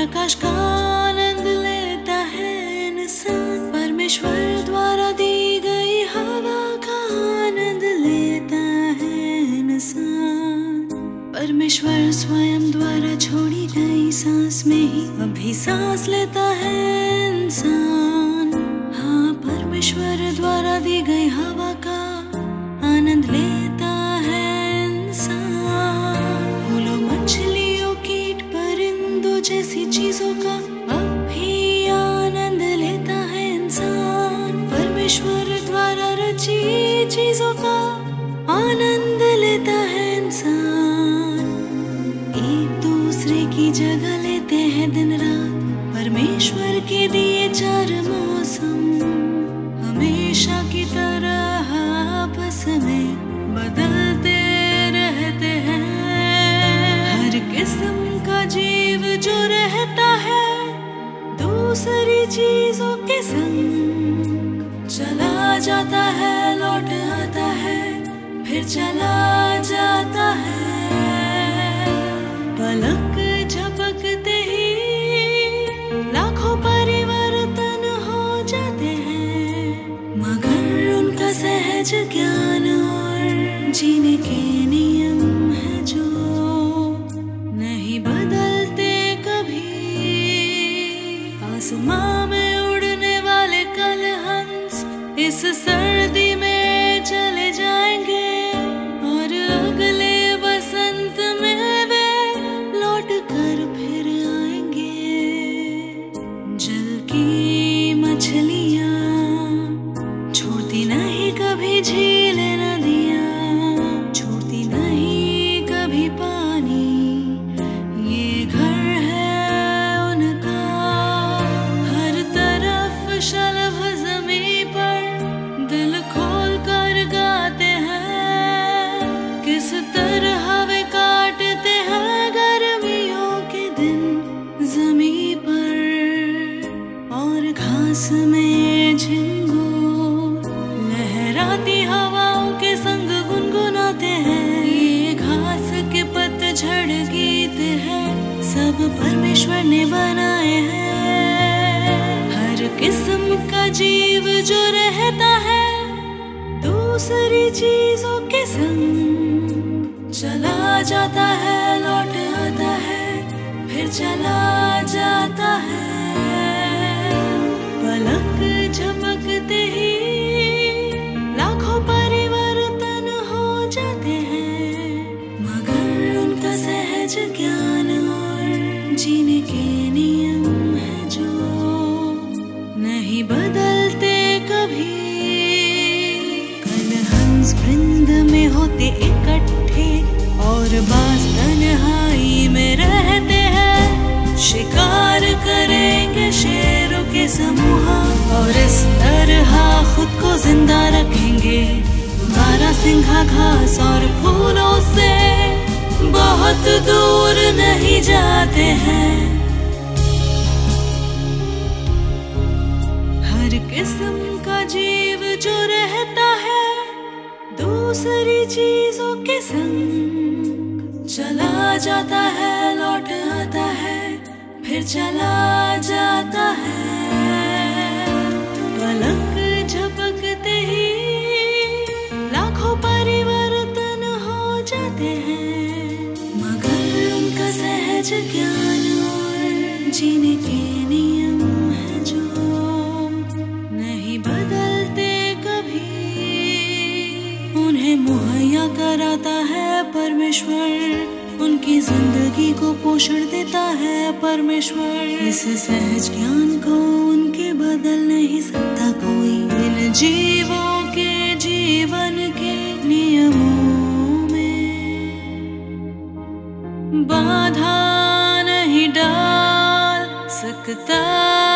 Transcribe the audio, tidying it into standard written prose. प्रकाश का आनंद लेता है इंसान, परमेश्वर द्वारा दी गई हवा का आनंद लेता है इंसान। परमेश्वर स्वयं द्वारा छोड़ी गई सांस में ही अभी सांस लेता है इंसान। हाँ, परमेश्वर द्वारा दी गई हवा का आनंद लेता है इंसान। फूलों, मछलियों, कीट, परिंदों जैसी चीजों का अब भी आनंद लेता है इंसान। परमेश्वर द्वारा रची चीजों का आनंद लेता है इंसान। एक दूसरे की जगह लेते हैं दिन रात, परमेश्वर के दिए चार मौसम हमेशा की तरह समय बदलते रहते हैं। हर किस्म का जीव जो रहता है दूसरी चीजों के संग, चला जाता है, लौट आता है, फिर चला जाता है। पलक झपकते ही लाखों परिवर्तन हो जाते हैं, मगर उनका सहज ज्ञान जीने के नियम है जो नहीं बदलते कभी। आसमां में उड़ने वाले काल हंस इस सर्दी में चले जाएंगे और अगले बसंत में वे लौट कर फिर आएंगे। जल की मछलियां छोड़ती नहीं कभी झील नदियां, में झिंगुर लहराती हवाओं के संग गुनगुनाते हैं। ये घास के पतझड़ गीत हैं, सब परमेश्वर ने बनाए हैं। हर किस्म का जीव जो रहता है दूसरी चीजों के संग, चला जाता है, लौट आता है, फिर चला जाता है। पलक झपकते ही लाखों परिवर्तन हो जाते हैं, मगर उनका सहज ज्ञान और जीने के नियम है जो नहीं बदलते कभी। कल हंस वृंद में होते इकट्ठे और बाज तन्हाई में रहते हैं। शिकार करेंगे शेरों के समूह और इस तरह खुद को जिंदा रखेंगे। बारहसिंघा घास और फूलों से बहुत दूर नहीं जाते हैं। हर किस्म का जीव जो रहता है दूसरी चीजों के संग, चला जाता है, लौट आता है, फिर चला जाता है। पलक झपकते ही लाखों परिवर्तन हो जाते हैं, मगर उनका सहज ज्ञान और जीने के नियम है जो नहीं बदलते कभी। उन्हें मुहैया कराता है परमेश्वर, उनकी जिंदगी को पोषण देता है परमेश्वर। इस सहज ज्ञान को उनके बदल नहीं सकता जीवों के जीवन के नियमों में बाधा नहीं डाल सकता।